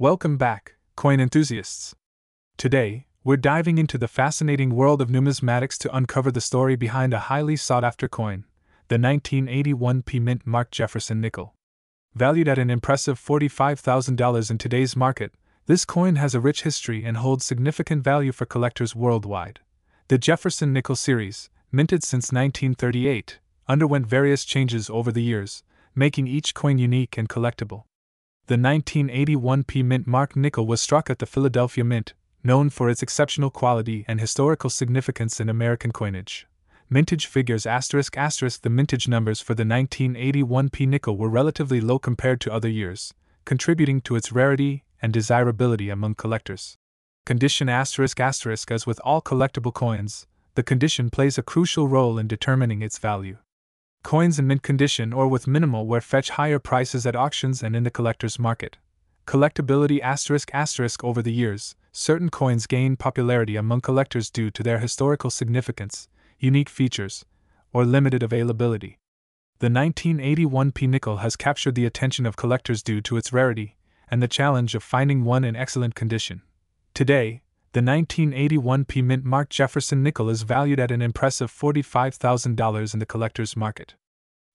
Welcome back, coin enthusiasts. Today, we're diving into the fascinating world of numismatics to uncover the story behind a highly sought-after coin, the 1981 P-Mint marked Jefferson nickel. Valued at an impressive $45,000 in today's market, this coin has a rich history and holds significant value for collectors worldwide. The Jefferson nickel series, minted since 1938, underwent various changes over the years, making each coin unique and collectible. The 1981 P-Mint marked nickel was struck at the Philadelphia Mint, known for its exceptional quality and historical significance in American coinage. Mintage figures *** the mintage numbers for the 1981 P nickel were relatively low compared to other years, contributing to its rarity and desirability among collectors. Condition *** As with all collectible coins, the condition plays a crucial role in determining its value. Coins in mint condition or with minimal wear fetch higher prices at auctions and in the collector's market. Collectability *** Over the years, certain coins gained popularity among collectors due to their historical significance, unique features, or limited availability. The 1981 P nickel has captured the attention of collectors due to its rarity and the challenge of finding one in excellent condition. Today, the 1981 P Mint marked Jefferson nickel is valued at an impressive $45,000 in the collector's market.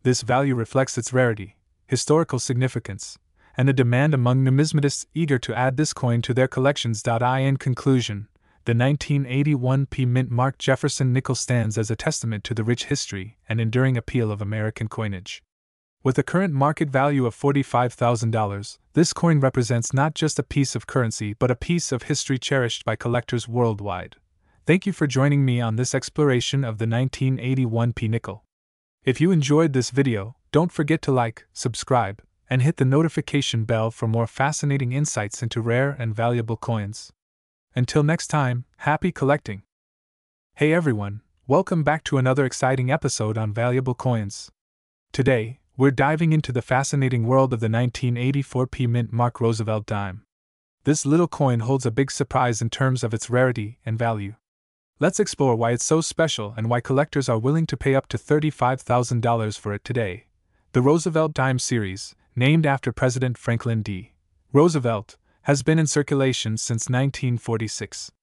This value reflects its rarity, historical significance, and the demand among numismatists eager to add this coin to their collections. In conclusion, the 1981 P Mint marked Jefferson nickel stands as a testament to the rich history and enduring appeal of American coinage. With a current market value of $45,000, this coin represents not just a piece of currency but a piece of history cherished by collectors worldwide. Thank you for joining me on this exploration of the 1981 P nickel. If you enjoyed this video, don't forget to like, subscribe, and hit the notification bell for more fascinating insights into rare and valuable coins. Until next time, happy collecting! Hey everyone, welcome back to another exciting episode on valuable coins. Today, we're diving into the fascinating world of the 1984 P Mint marked Roosevelt dime. This little coin holds a big surprise in terms of its rarity and value. Let's explore why it's so special and why collectors are willing to pay up to $35,000 for it today. The Roosevelt dime series, named after President Franklin D. Roosevelt, has been in circulation since 1946.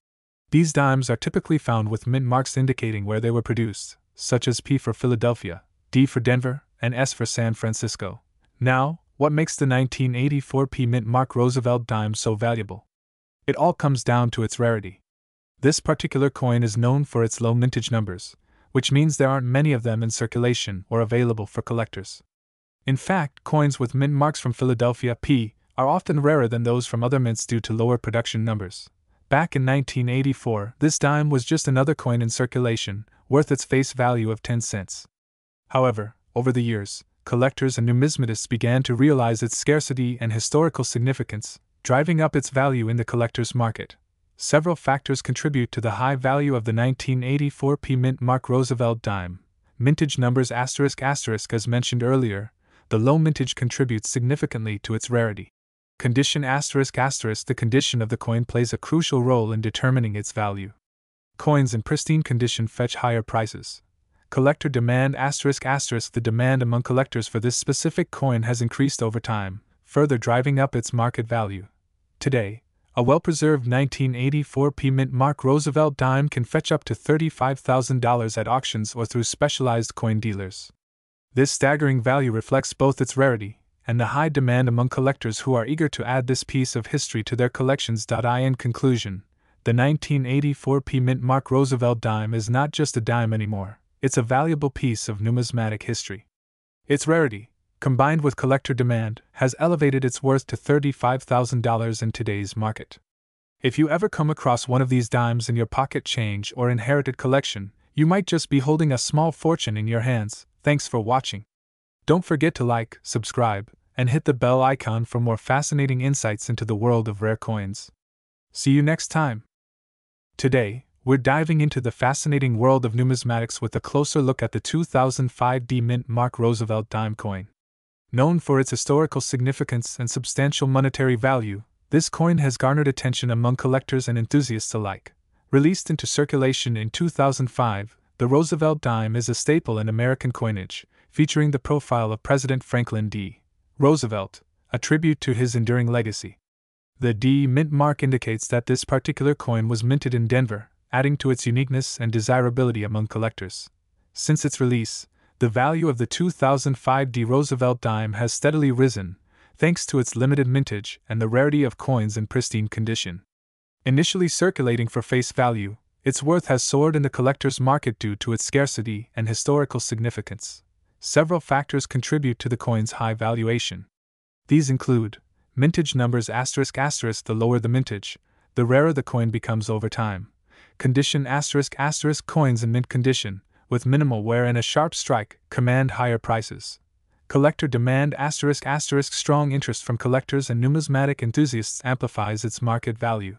These dimes are typically found with mint marks indicating where they were produced, such as P for Philadelphia, D for Denver, and S for San Francisco. Now, what makes the 1984 P Mint mark Roosevelt dime so valuable? It all comes down to its rarity. This particular coin is known for its low mintage numbers, which means there aren't many of them in circulation or available for collectors. In fact, coins with mint marks from Philadelphia P are often rarer than those from other mints due to lower production numbers. Back in 1984, this dime was just another coin in circulation, worth its face value of 10 cents. However, over the years, collectors and numismatists began to realize its scarcity and historical significance, driving up its value in the collector's market. Several factors contribute to the high value of the 1984 P Mint marked Roosevelt dime. Mintage numbers *** As mentioned earlier, the low mintage contributes significantly to its rarity. Condition *** The condition of the coin plays a crucial role in determining its value. Coins in pristine condition fetch higher prices. Collector demand *** The demand among collectors for this specific coin has increased over time, further driving up its market value. Today, a well-preserved 1984 P Mint marked Roosevelt dime can fetch up to $35,000 at auctions or through specialized coin dealers. This staggering value reflects both its rarity and the high demand among collectors who are eager to add this piece of history to their collections. In conclusion, the 1984 P Mint marked Roosevelt dime is not just a dime anymore, it's a valuable piece of numismatic history. Its rarity, combined with collector demand, has elevated its worth to $35,000 in today's market. If you ever come across one of these dimes in your pocket change or inherited collection, you might just be holding a small fortune in your hands. Thanks for watching. Don't forget to like, subscribe, and hit the bell icon for more fascinating insights into the world of rare coins. See you next time. Today, we're diving into the fascinating world of numismatics with a closer look at the 2005 D Mint marked Roosevelt dime coin. Known for its historical significance and substantial monetary value, this coin has garnered attention among collectors and enthusiasts alike. Released into circulation in 2005, the Roosevelt dime is a staple in American coinage, featuring the profile of President Franklin D. Roosevelt, a tribute to his enduring legacy. The D mint mark indicates that this particular coin was minted in Denver, adding to its uniqueness and desirability among collectors. Since its release, the value of the 2005 D Roosevelt dime has steadily risen, thanks to its limited mintage and the rarity of coins in pristine condition. Initially circulating for face value, its worth has soared in the collector's market due to its scarcity and historical significance. Several factors contribute to the coin's high valuation. These include mintage numbers ***. The lower the mintage, the rarer the coin becomes over time. Condition ***. Coins in mint condition, with minimal wear and a sharp strike, command higher prices. Collector demand ***. Strong interest from collectors and numismatic enthusiasts amplifies its market value.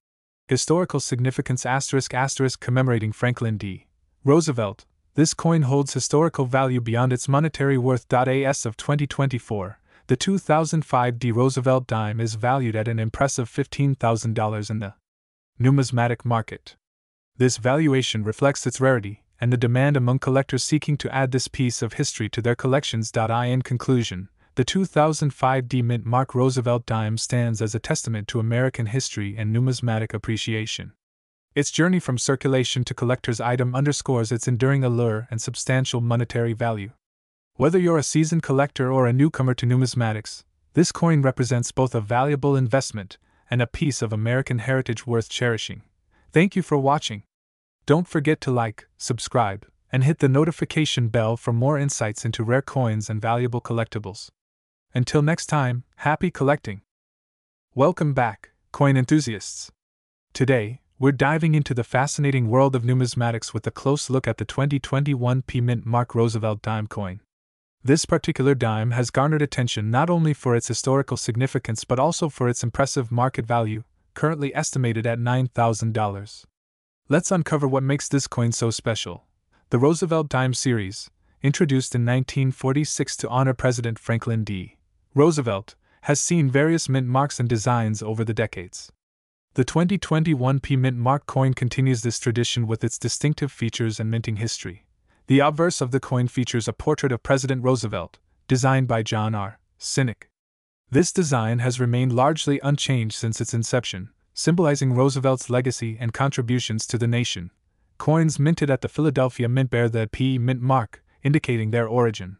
Historical significance ***. Commemorating Franklin D. Roosevelt, this coin holds historical value beyond its monetary worth. As of 2024, the 2005 D. Roosevelt dime is valued at an impressive $15,000 in the numismatic market. This valuation reflects its rarity and the demand among collectors seeking to add this piece of history to their collections. In conclusion, the 2005 D. Mint Mark Roosevelt dime stands as a testament to American history and numismatic appreciation. Its journey from circulation to collector's item underscores its enduring allure and substantial monetary value. Whether you're a seasoned collector or a newcomer to numismatics, this coin represents both a valuable investment and a piece of American heritage worth cherishing. Thank you for watching. Don't forget to like, subscribe, and hit the notification bell for more insights into rare coins and valuable collectibles. Until next time, happy collecting! Welcome back, coin enthusiasts. Today, we're diving into the fascinating world of numismatics with a close look at the 2021 P. Mint Mark Roosevelt dime coin. This particular dime has garnered attention not only for its historical significance but also for its impressive market value, currently estimated at $9,000. Let's uncover what makes this coin so special. The Roosevelt Dime Series, introduced in 1946 to honor President Franklin D. Roosevelt, has seen various mint marks and designs over the decades. The 2021 P. Mint Mark coin continues this tradition with its distinctive features and minting history. The obverse of the coin features a portrait of President Roosevelt, designed by John R. Sinek. This design has remained largely unchanged since its inception, symbolizing Roosevelt's legacy and contributions to the nation. Coins minted at the Philadelphia Mint bear the P. Mint mark, indicating their origin.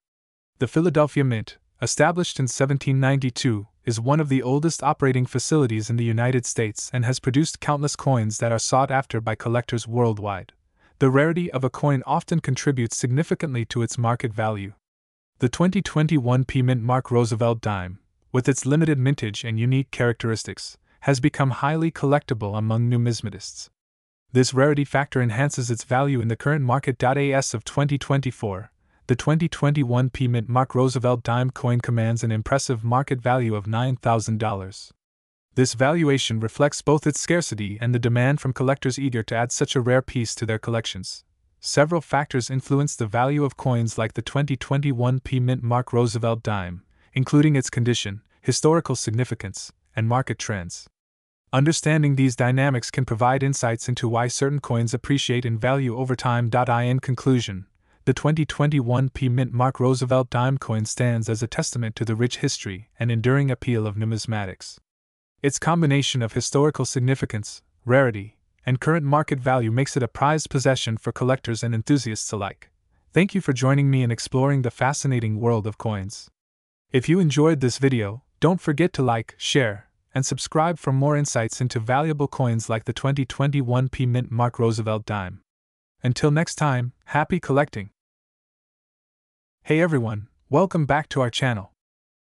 The Philadelphia Mint, established in 1792, is one of the oldest operating facilities in the United States and has produced countless coins that are sought after by collectors worldwide. The rarity of a coin often contributes significantly to its market value. The 2021 P. Mint Mark Roosevelt dime, with its limited mintage and unique characteristics, has become highly collectible among numismatists. This rarity factor enhances its value in the current market. As of 2024, the 2021 P. Mint Mark Roosevelt dime coin commands an impressive market value of $9,000. This valuation reflects both its scarcity and the demand from collectors eager to add such a rare piece to their collections. Several factors influence the value of coins like the 2021 P. Mint Mark Roosevelt dime, including its condition, historical significance, and market trends. Understanding these dynamics can provide insights into why certain coins appreciate in value over time. In conclusion, the 2021 P. Mint Mark Roosevelt dime coin stands as a testament to the rich history and enduring appeal of numismatics. Its combination of historical significance, rarity, and current market value makes it a prized possession for collectors and enthusiasts alike. Thank you for joining me in exploring the fascinating world of coins. If you enjoyed this video, don't forget to like, share, and subscribe for more insights into valuable coins like the 2021 P. Mint Mark Roosevelt dime. Until next time, happy collecting! Hey everyone, welcome back to our channel.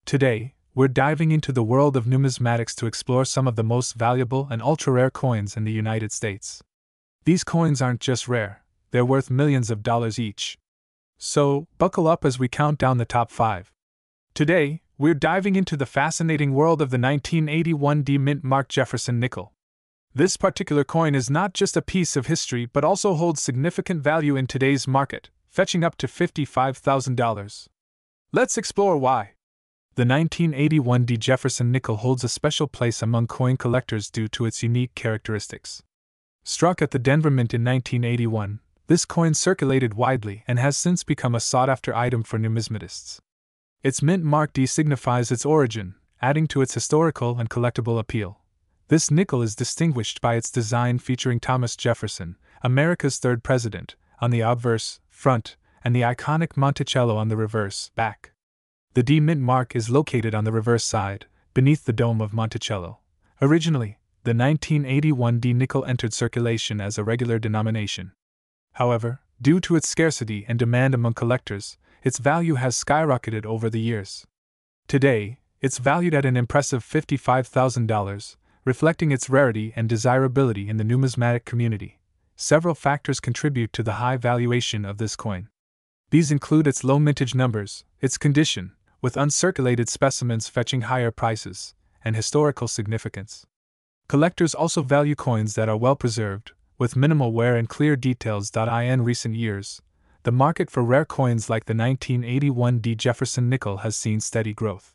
Today, we're diving into the world of numismatics to explore some of the most valuable and ultra-rare coins in the United States. These coins aren't just rare, they're worth millions of dollars each. So, buckle up as we count down the top 5. Today, we're diving into the fascinating world of the 1981 D. Mint Mark Jefferson nickel. This particular coin is not just a piece of history but also holds significant value in today's market, fetching up to $55,000. Let's explore why. The 1981 D. Jefferson nickel holds a special place among coin collectors due to its unique characteristics. Struck at the Denver Mint in 1981, this coin circulated widely and has since become a sought-after item for numismatists. Its mint mark signifies its origin, adding to its historical and collectible appeal. This nickel is distinguished by its design featuring Thomas Jefferson, America's third president, on the obverse, front, and the iconic Monticello on the reverse, back. The D-Mint mark is located on the reverse side, beneath the dome of Monticello. Originally, the 1981 D-nickel entered circulation as a regular denomination. However, due to its scarcity and demand among collectors, its value has skyrocketed over the years. Today, it's valued at an impressive $55,000, reflecting its rarity and desirability in the numismatic community. Several factors contribute to the high valuation of this coin. These include its low mintage numbers, its condition, with uncirculated specimens fetching higher prices, and historical significance. Collectors also value coins that are well preserved, with minimal wear and clear details. In recent years, the market for rare coins like the 1981 D. Jefferson nickel has seen steady growth.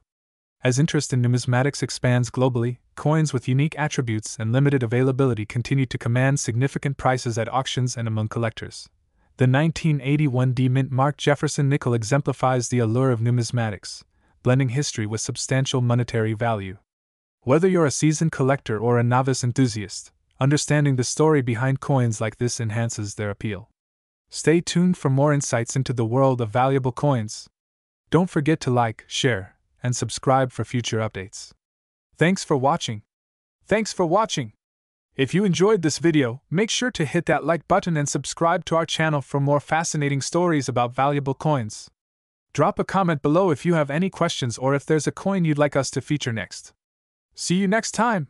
As interest in numismatics expands globally, coins with unique attributes and limited availability continue to command significant prices at auctions and among collectors. The 1981 D. Mint Mark Jefferson nickel exemplifies the allure of numismatics, blending history with substantial monetary value. Whether you're a seasoned collector or a novice enthusiast, understanding the story behind coins like this enhances their appeal. Stay tuned for more insights into the world of valuable coins. Don't forget to like, share, and subscribe for future updates. Thanks for watching! If you enjoyed this video, make sure to hit that like button and subscribe to our channel for more fascinating stories about valuable coins. Drop a comment below if you have any questions or if there's a coin you'd like us to feature next. See you next time!